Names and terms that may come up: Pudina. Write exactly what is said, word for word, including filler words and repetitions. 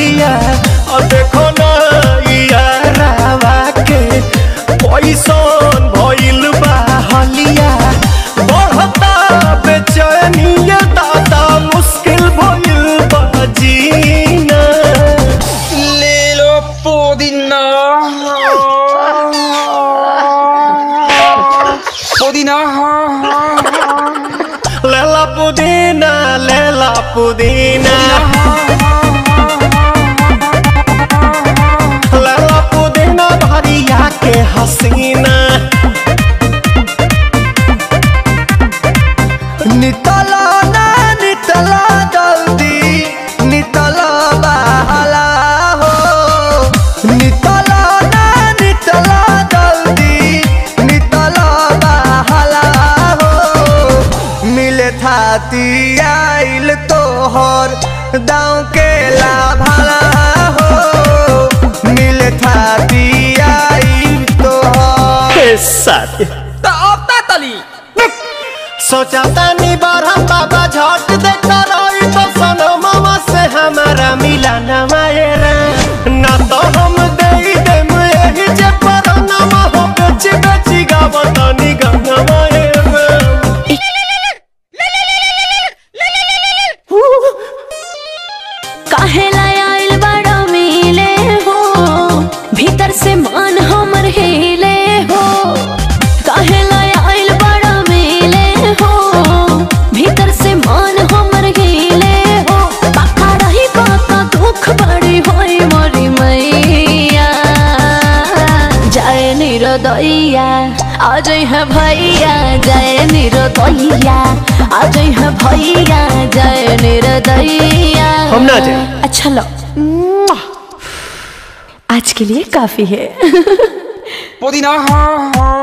लिया और देखो न यारावा के पैसन भइल बा हलिया बढ़ता बेचैनिया दादा मुश्किल भइल बा जीना ले लो पुदीना पुदीना लेला पुदीना लेला पुदीना लेला पुदीना भरिया के हसीना नितला ना नितला जल्दी नितला बहला हो नितला ना नितला जल्दी नितला बहला हो मिले थाती आइल तोहर दाँव के लाभाला हो मिले थाती आइल तोहर साथ तावता तली सोचा तानी बारा बाबा झट देखा रही तो सनो मामा से हमारा मिला ना मायरा ना तो हम दे दे मुझे जे पर ना माहो बेची बेची गावता निगा ना मायरा काहेला आइल बड़ा मिले हो भीतर से मान हमर हिले हो काहेला आइल बड़ा मिले हो भीतर से मान हमर हिले हो बाका रही बाका दुख बड़ी होई मोरी मैया जाए निरदैया आज है भैया जाए निरदैया आज है भैया जाए निरदैया हम ना जाए अच्छा लो आज के लिए काफी है पुदीना।